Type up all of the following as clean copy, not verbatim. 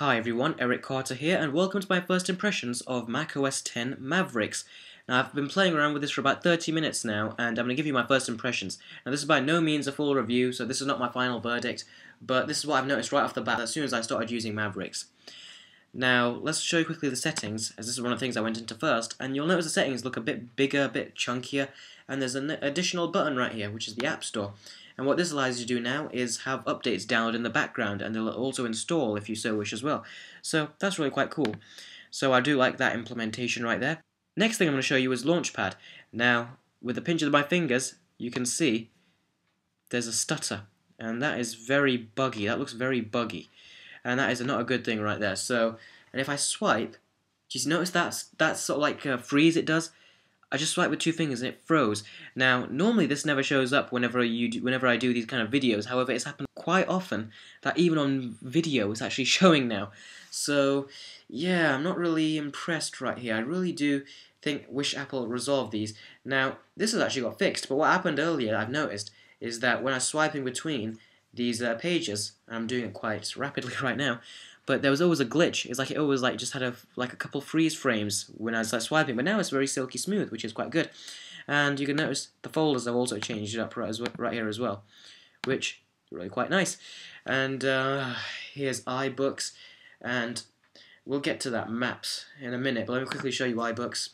Hi everyone, Eric Carter here, and welcome to my first impressions of Mac OS X Mavericks. Now, I've been playing around with this for about 30 minutes now, and I'm going to give you my first impressions. Now, this is by no means a full review, so this is not my final verdict, but this is what I've noticed right off the bat as soon as I started using Mavericks. Now, let's show you quickly the settings, as this is one of the things I went into first, and you'll notice the settings look a bit bigger, a bit chunkier, and there's an additional button right here, which is the App Store. And what this allows you to do now is have updates download in the background, and they'll also install if you so wish as well. So that's really quite cool. So I do like that implementation right there. Next thing I'm going to show you is Launchpad. Now, with a pinch of my fingers, you can see there's a stutter, and that is very buggy. That looks very buggy, and that is not a good thing right there. So, and if I swipe, just notice that sort of like a freeze it does. I just swiped with two fingers and it froze. Now, normally this never shows up whenever I do these kind of videos. However, it's happened quite often that even on video it's actually showing now. So, yeah, I'm not really impressed right here. I really do wish Apple resolved these. Now, this has actually got fixed, but what happened earlier, I've noticed, is that when I was swiping between these pages, and I'm doing it quite rapidly right now, but there was always a glitch. It's like it always like just had a couple freeze frames when I was like swiping, but now it's very silky smooth, which is quite good. And you can notice the folders have also changed it up right here as well, which is really quite nice. And here's iBooks, and we'll get to that Maps in a minute, but let me quickly show you iBooks.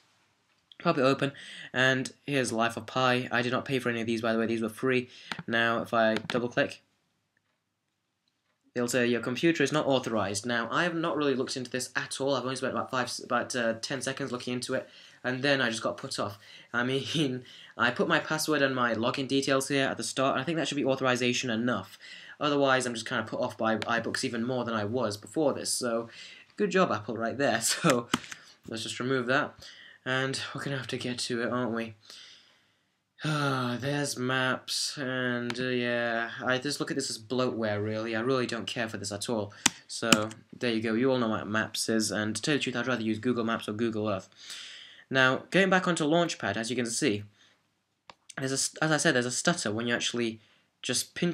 Pop it open, and here's Life of Pi. I did not pay for any of these, by the way. These were free. Now, if I double click, it'll say your computer is not authorized. Now, I have not really looked into this at all. I've only spent about 10 seconds looking into it, and then I just got put off. I mean, I put my password and my login details here at the start, and I think that should be authorization enough. Otherwise, I'm just kind of put off by iBooks even more than I was before this. So, good job, Apple, right there. So, let's just remove that, and we're gonna have to get to it, aren't we? Ah, there's Maps, and yeah, I just look at this as bloatware, really. I really don't care for this at all. So, there you go, you all know what Maps is, and to tell you the truth, I'd rather use Google Maps or Google Earth. Now, going back onto Launchpad, as you can see, there's as I said, there's a stutter when you actually just doing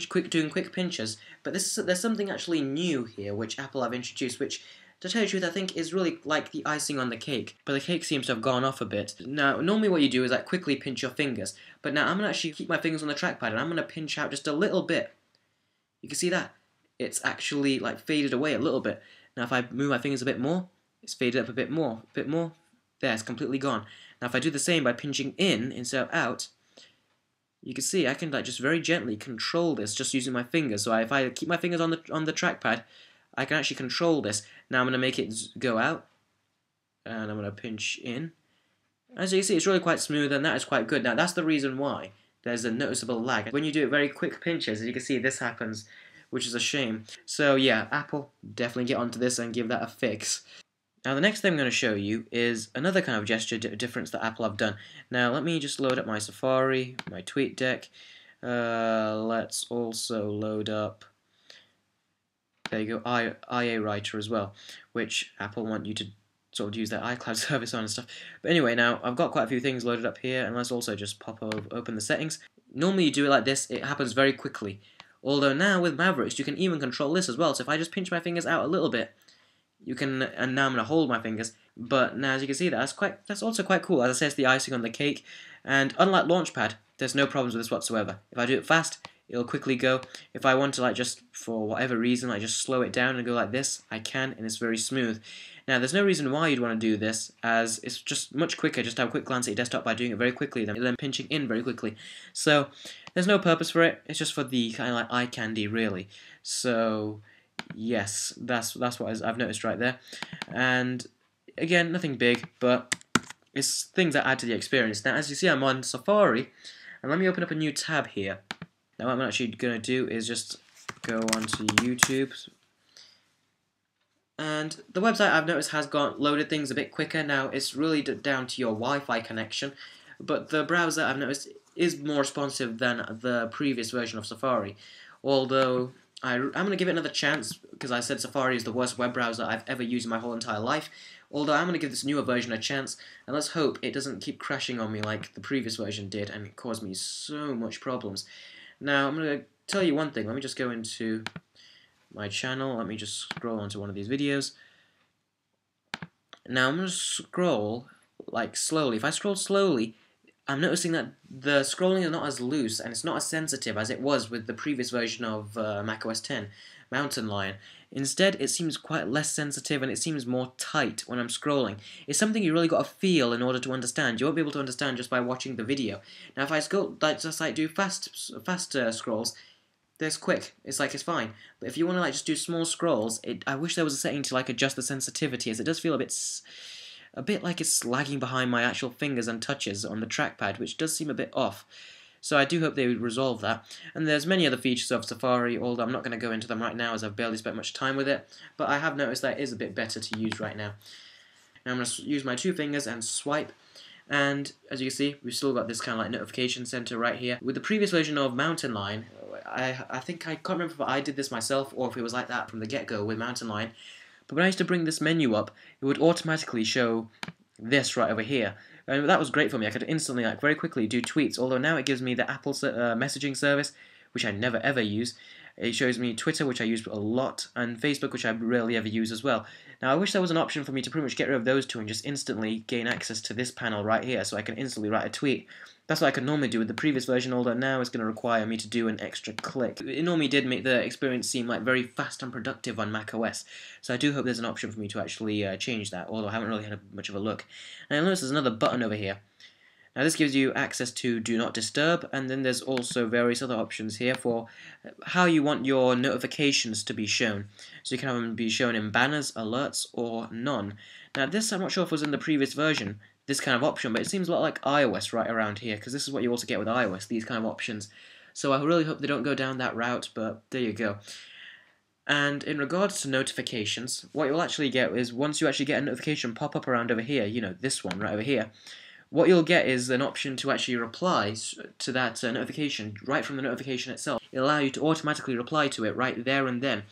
quick pinches, but there's something actually new here, which Apple have introduced, which, to tell you the truth, I think is really like the icing on the cake, but the cake seems to have gone off a bit. Now, normally what you do is like quickly pinch your fingers, but now I'm going to actually keep my fingers on the trackpad, and I'm going to pinch out just a little bit. You can see that. It's actually like faded away a little bit. Now, if I move my fingers a bit more, it's faded up a bit more. There, it's completely gone. Now, if I do the same by pinching in instead of out, you can see I can like just very gently control this just using my fingers. So if I keep my fingers on the trackpad, I can actually control this. Now I'm going to make it go out, and I'm going to pinch in. As you can see, it's really quite smooth, and that is quite good. Now that's the reason why there's a noticeable lag. When you do it very quick pinches, as you can see, this happens, which is a shame. So yeah, Apple, definitely get onto this and give that a fix. Now the next thing I'm going to show you is another kind of gesture difference that Apple have done. Now let me just load up my Safari, my TweetDeck. Let's also load up, there you go, IA Writer as well, which Apple want you to sort of use their iCloud service on and stuff. But anyway, now I've got quite a few things loaded up here, and let's also just pop open the settings. Normally you do it like this, it happens very quickly. Although now with Mavericks you can even control this as well, so if I just pinch my fingers out a little bit, you can, and now I'm going to hold my fingers, but now as you can see that's also quite cool. As I say, it's the icing on the cake, and unlike Launchpad, there's no problems with this whatsoever. If I do it fast, it'll quickly go. If I want to, like, just for whatever reason, like, just slow it down and go like this, I can, and it's very smooth. Now, there's no reason why you'd want to do this, as it's just much quicker just to have a quick glance at your desktop by doing it very quickly than pinching in very quickly. So, there's no purpose for it. It's just for the kind of like eye candy, really. So, yes, that's what I've noticed right there. And again, nothing big, but it's things that add to the experience. Now, as you see, I'm on Safari, and let me open up a new tab here. Now what I'm actually going to do is just go onto YouTube, and the website I've noticed has loaded things a bit quicker. Now it's really down to your Wi-Fi connection, but the browser I've noticed is more responsive than the previous version of Safari, although I'm going to give it another chance, because I said Safari is the worst web browser I've ever used in my whole entire life. Although I'm going to give this newer version a chance, and let's hope it doesn't keep crashing on me like the previous version did, and it caused me so much problems. Now, I'm going to tell you one thing. Let me just go into my channel. Let me just scroll onto one of these videos. Now I'm going to scroll like slowly. If I scroll slowly, I'm noticing that the scrolling is not as loose and it's not as sensitive as it was with the previous version of Mac OS X, Mountain Lion. Instead, it seems quite less sensitive and it seems more tight when I'm scrolling. It's something you really got to feel in order to understand. You won't be able to understand just by watching the video. Now, if I scroll, like, just like do faster scrolls, there's quick. It's like it's fine. But if you want to like just do small scrolls, I wish there was a setting to like adjust the sensitivity, as it does feel a bit like it's lagging behind my actual fingers and touches on the trackpad, which does seem a bit off. So I do hope they would resolve that. And there's many other features of Safari, although I'm not going to go into them right now as I've barely spent much time with it, but I have noticed that it is a bit better to use right now. Now I'm going to use my two fingers and swipe, and as you can see, we've still got this kind of like notification center right here. With the previous version of Mountain Lion, I think, I can't remember if I did this myself or if it was like that from the get-go with Mountain Lion, but when I used to bring this menu up, it would automatically show this right over here. And that was great for me. I could instantly, like, very quickly do tweets, although now it gives me the Apple messaging service, which I never ever use. It shows me Twitter, which I use a lot, and Facebook, which I rarely ever use as well. Now, I wish there was an option for me to pretty much get rid of those two and just instantly gain access to this panel right here, so I can instantly write a tweet. That's what I could normally do with the previous version, although now it's going to require me to do an extra click. It normally did make the experience seem like very fast and productive on macOS, so I do hope there's an option for me to actually change that, although I haven't really had much of a look. And I notice there's another button over here. Now this gives you access to Do Not Disturb, and then there's also various other options here for how you want your notifications to be shown. So you can have them be shown in banners, alerts, or none. Now this, I'm not sure if it was in the previous version, this kind of option, but it seems a lot like iOS right around here, because this is what you also get with iOS, these kind of options. So I really hope they don't go down that route, but there you go. And in regards to notifications, what you'll actually get is, once you actually get a notification pop up around over here, you know, this one right over here, what you'll get is an option to actually reply to that notification right from the notification itself. It'll allow you to automatically reply to it right there and then.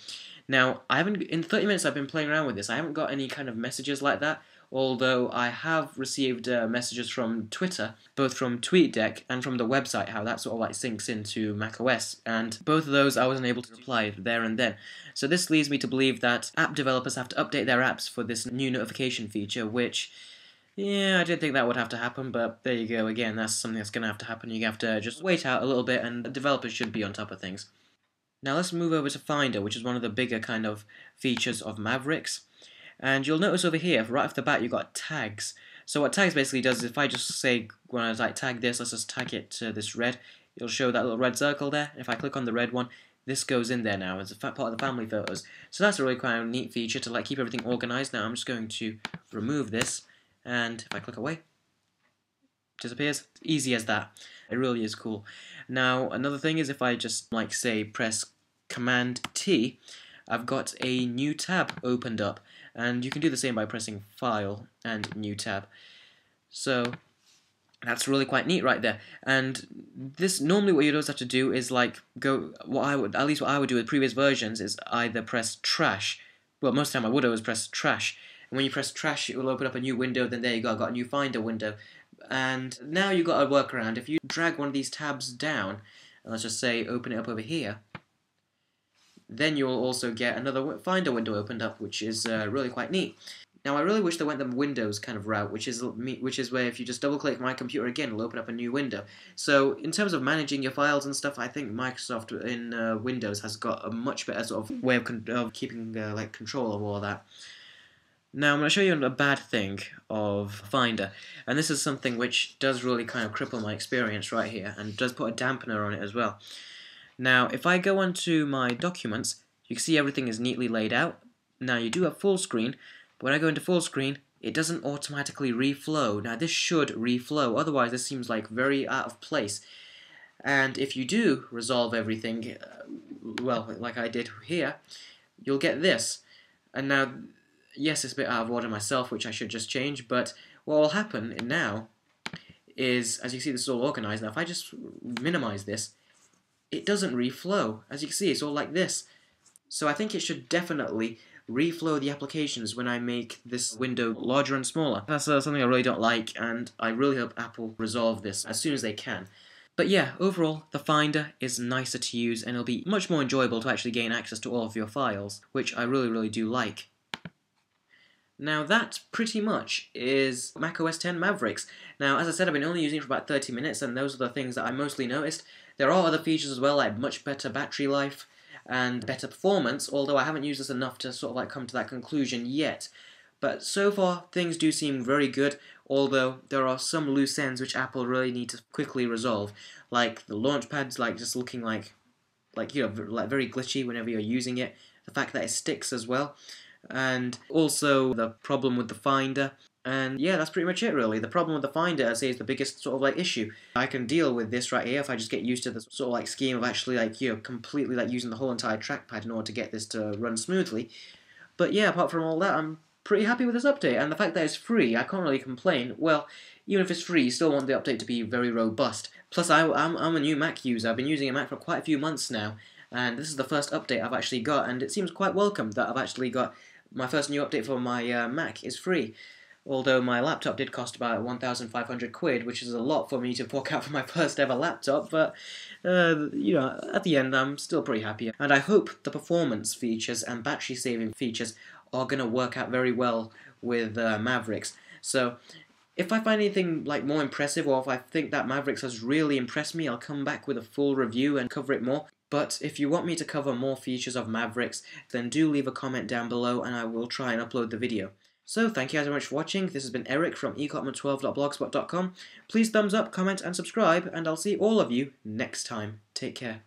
Now, I haven't, in 30 minutes I've been playing around with this, I haven't got any kind of messages like that, although I have received messages from Twitter, both from TweetDeck and from the website, how that sort of like syncs into macOS, and both of those I wasn't able to reply there and then. So this leads me to believe that app developers have to update their apps for this new notification feature, which, yeah, I didn't think that would have to happen, but there you go. Again, that's something that's going to have to happen. You have to just wait out a little bit, and the developers should be on top of things. Now let's move over to Finder, which is one of the bigger kind of features of Mavericks. And you'll notice over here, right off the bat, you've got tags. So what tags basically does is, if I just say, when I like tag this, let's just tag it to this red, it'll show that little red circle there. If I click on the red one, this goes in there now as a part of the family photos. So that's a really quite neat feature to like keep everything organized. Now I'm just going to remove this. And if I click away, it disappears. Easy as that. It really is cool. Now, another thing is, if I just, like, say, press Command T, I've got a new tab opened up. And you can do the same by pressing File and New Tab. So that's really quite neat right there. And this, normally what you'd always have to do is, like, go, at least what I would do with previous versions is either press Trash. Well, most of the time I would always press Trash. When you press Trash, it will open up a new window, then there you go, I've got a new Finder window. And now you've got a workaround. If you drag one of these tabs down, and let's just say open it up over here, then you'll also get another Finder window opened up, which is really quite neat. Now I really wish they went the Windows kind of route, which is where if you just double-click my computer again, it'll open up a new window. So in terms of managing your files and stuff, I think Microsoft in Windows has got a much better sort of way of keeping like control of all that. Now, I'm going to show you a bad thing of Finder, and this is something which does really kind of cripple my experience right here, and does put a dampener on it as well. Now, if I go onto my documents, you can see everything is neatly laid out. Now, you do have full screen, but when I go into full screen, it doesn't automatically reflow. Now, this should reflow, otherwise this seems like very out of place. And if you do resolve everything, well, like I did here, you'll get this. And now, yes, it's a bit out of order myself, which I should just change, but what will happen now is, as you see, this is all organized. Now, if I just minimize this, it doesn't reflow. As you can see, it's all like this. So I think it should definitely reflow the applications when I make this window larger and smaller. That's something I really don't like, and I really hope Apple resolve this as soon as they can. But yeah, overall, the Finder is nicer to use and it'll be much more enjoyable to actually gain access to all of your files, which I really, really do like. Now that pretty much is Mac OS X Mavericks. Now as I said, I've been only using it for about 30 minutes and those are the things that I mostly noticed. There are other features as well, like much better battery life and better performance, although I haven't used this enough to sort of like come to that conclusion yet. But so far things do seem very good, although there are some loose ends which Apple really need to quickly resolve, like the Launchpad's like just looking like you know, like very glitchy whenever you're using it, the fact that it sticks as well, and also the problem with the Finder. And yeah, that's pretty much it really. The problem with the Finder, I'd say, is the biggest sort of like issue. I can deal with this right here if I just get used to the sort of like scheme of actually like, you know, completely like using the whole entire trackpad in order to get this to run smoothly. But yeah, apart from all that, I'm pretty happy with this update, and the fact that it's free, I can't really complain. Well, even if it's free, you still want the update to be very robust. Plus, I'm a new Mac user. I've been using a Mac for quite a few months now, and this is the first update I've actually got, and it seems quite welcome that I've actually got my first new update for my Mac is free. Although my laptop did cost about 1,500 quid, which is a lot for me to fork out for my first ever laptop, but, you know, at the end I'm still pretty happy. And I hope the performance features and battery saving features are going to work out very well with Mavericks. So, if I find anything like more impressive, or if I think that Mavericks has really impressed me, I'll come back with a full review and cover it more. But if you want me to cover more features of Mavericks, then do leave a comment down below and I will try and upload the video. So thank you guys very much for watching. This has been Eric from Ecartman12.blogspot.com. Please thumbs up, comment and subscribe, and I'll see all of you next time. Take care.